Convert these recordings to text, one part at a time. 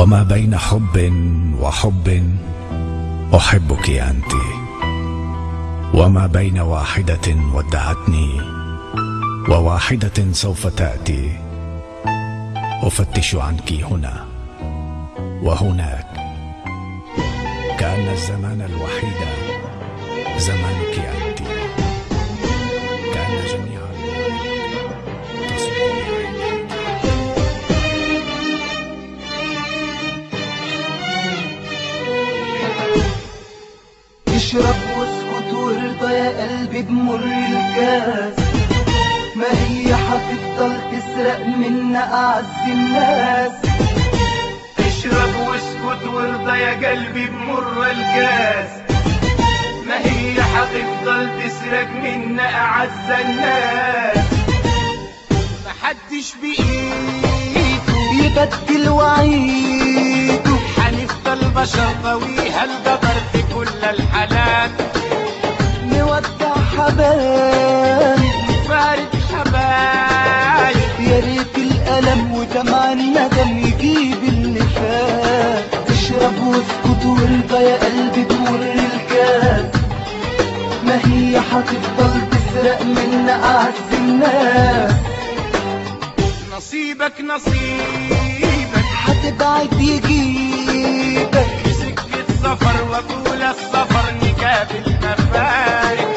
وما بين حب وحب أحبك أنت، وما بين واحدة ودعتني وواحدة سوف تأتي. أفتش عنك هنا وهناك، كأن الزمان الوحيد زمانك أنت، كأن جميع اشرب واسكت وارضى يا قلبي بمر الكاس، ما هي هتفضل تسرق منا أعز الناس. اشرب واسكت وارضى يا قلبي بمر الكاس، ما هي هتفضل تسرق منا أعز الناس. محدش بإيده يبدل وعيده، هنفضل بشر قوي هالجبر في كل الحالات. نودع حبايب نفارق حبايب، يا ريت الألم ودمع الندم يجيب اللي فات. اشرب واسكت وارضى يا قلبي بمر الكاس، ما هي هتفضل تسرق منا أعز الناس. نصيبك نصيبك هتبعد يجيبك، سكة سفر وطول السفر نقابل مفارق.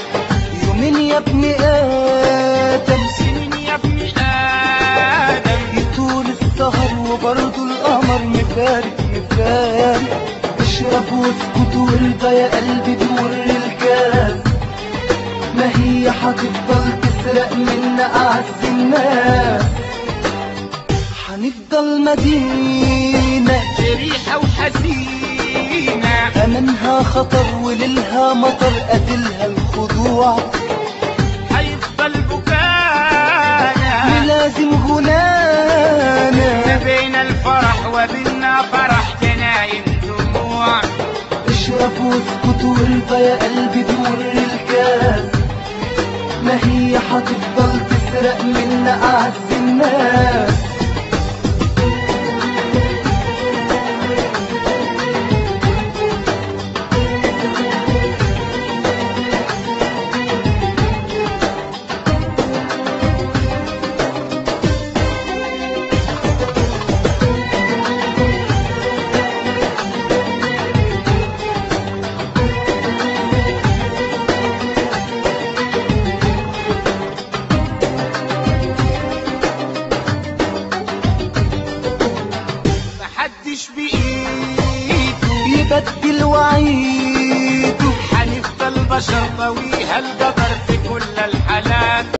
يومين يا ابن آدم سنين يا ابن آدم، يطول السهر وبرضه القمر مفارق مفارق. اشرب واسكت وارضى يا قلبي بمر الكاس، ما هي هتفضل تسرق منا أعز الناس. هنفضل مدينة جريحة وحزينة، أمنها خطر وليلها مطر قاتلها الخضوع. هيفضل بكانا ملازم غنانا، ما بين الفرح وبيننا فرح جناين دموع. اشرب واسكت وارضى يا قلبي بمر الكاس، ما هي هتفضل تسرق منا أعز الناس. محدش بإيده يبدل وعيده، هنفضل بشر قوي هالجبر في كل